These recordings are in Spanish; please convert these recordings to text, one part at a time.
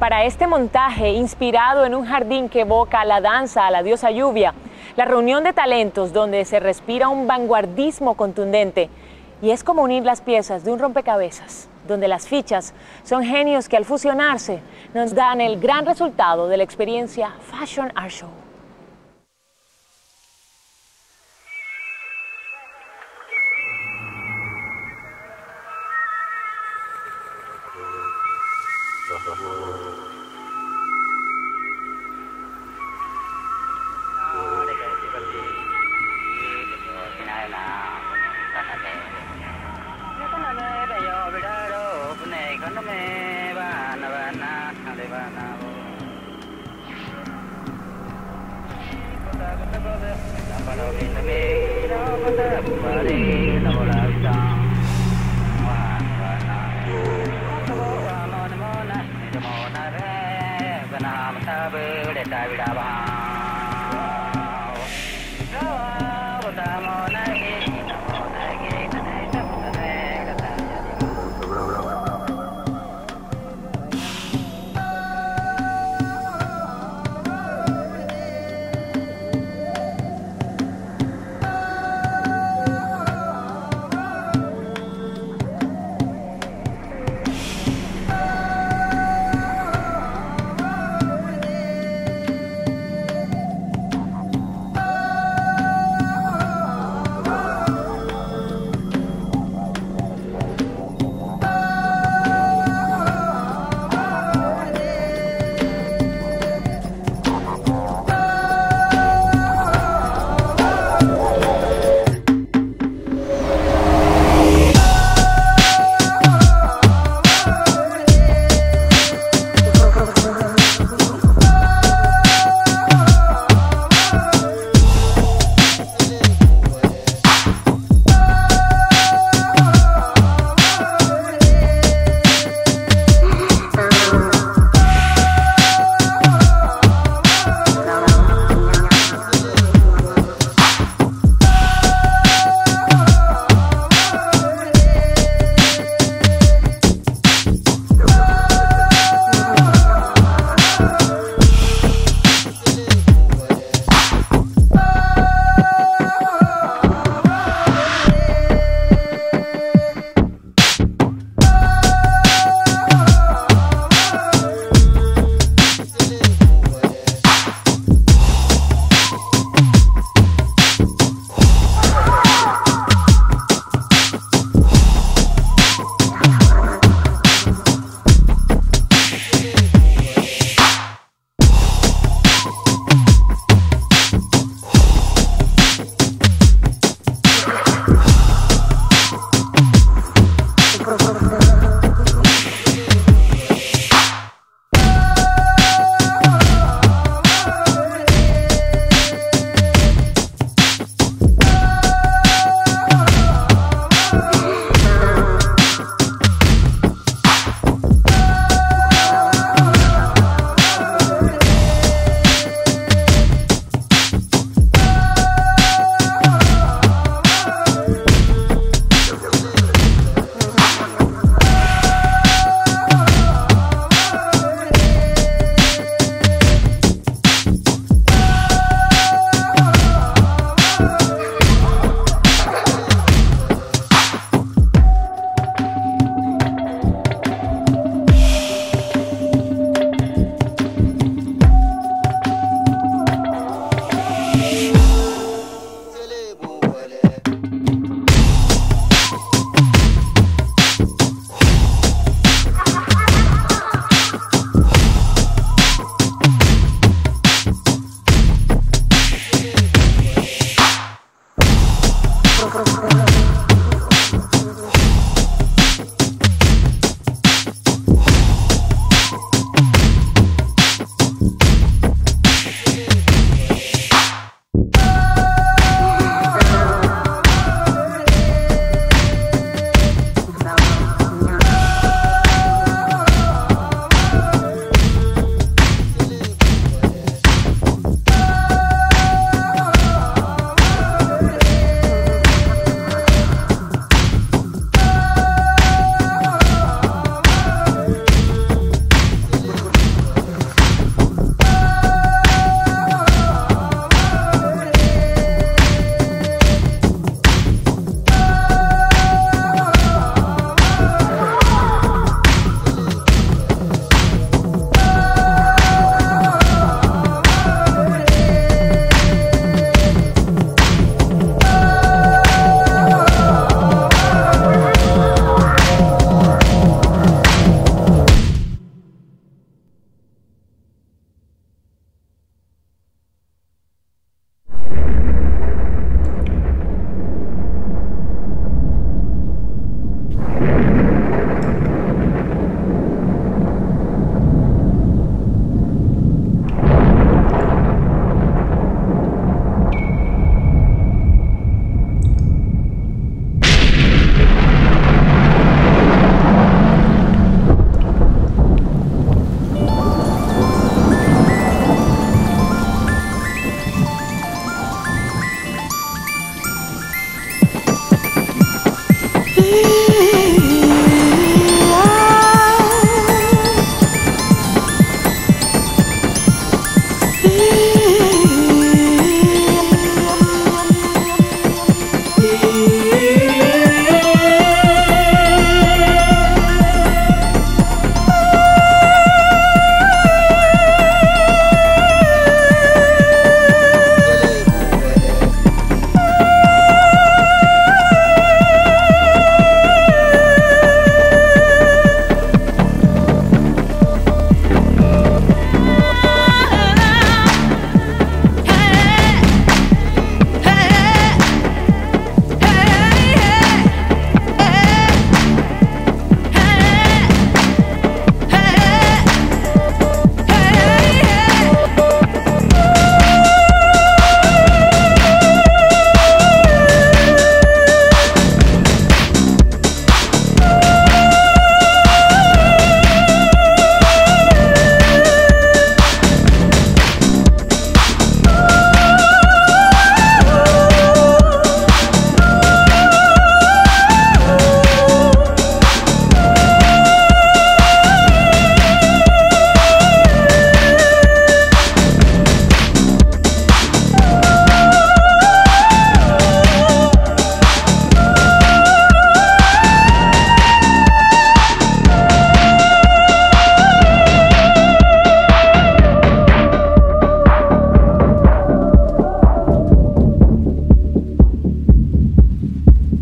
para este montaje inspirado en un jardín que evoca la danza a la diosa lluvia, la reunión de talentos donde se respira un vanguardismo contundente. Y es como unir las piezas de un rompecabezas, donde las fichas son genios que al fusionarse nos dan el gran resultado de la experiencia Fashion Art Show.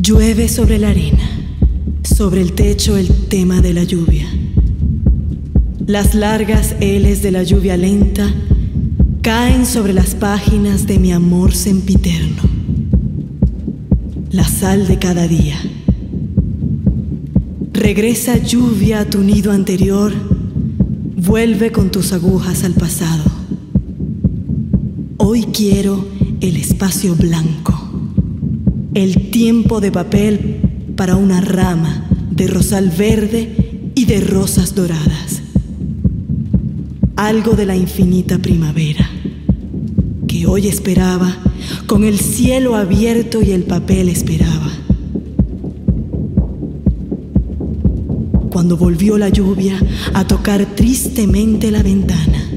Llueve sobre la arena, sobre el techo el tema de la lluvia. Las largas L's de la lluvia lenta caen sobre las páginas de mi amor sempiterno. La sal de cada día. Regresa lluvia a tu nido anterior, vuelve con tus agujas al pasado. Hoy quiero el espacio blanco, el tiempo de papel para una rama de rosal verde y de rosas doradas. Algo de la infinita primavera que hoy esperaba, con el cielo abierto y el papel esperaba. Cuando volvió la lluvia a tocar tristemente la ventana,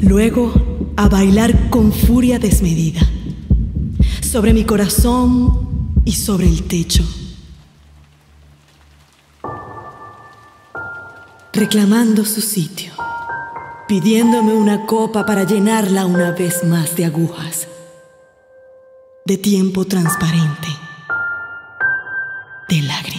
luego a bailar con furia desmedida sobre mi corazón y sobre el techo, reclamando su sitio, pidiéndome una copa para llenarla una vez más de agujas, de tiempo transparente, de lágrimas.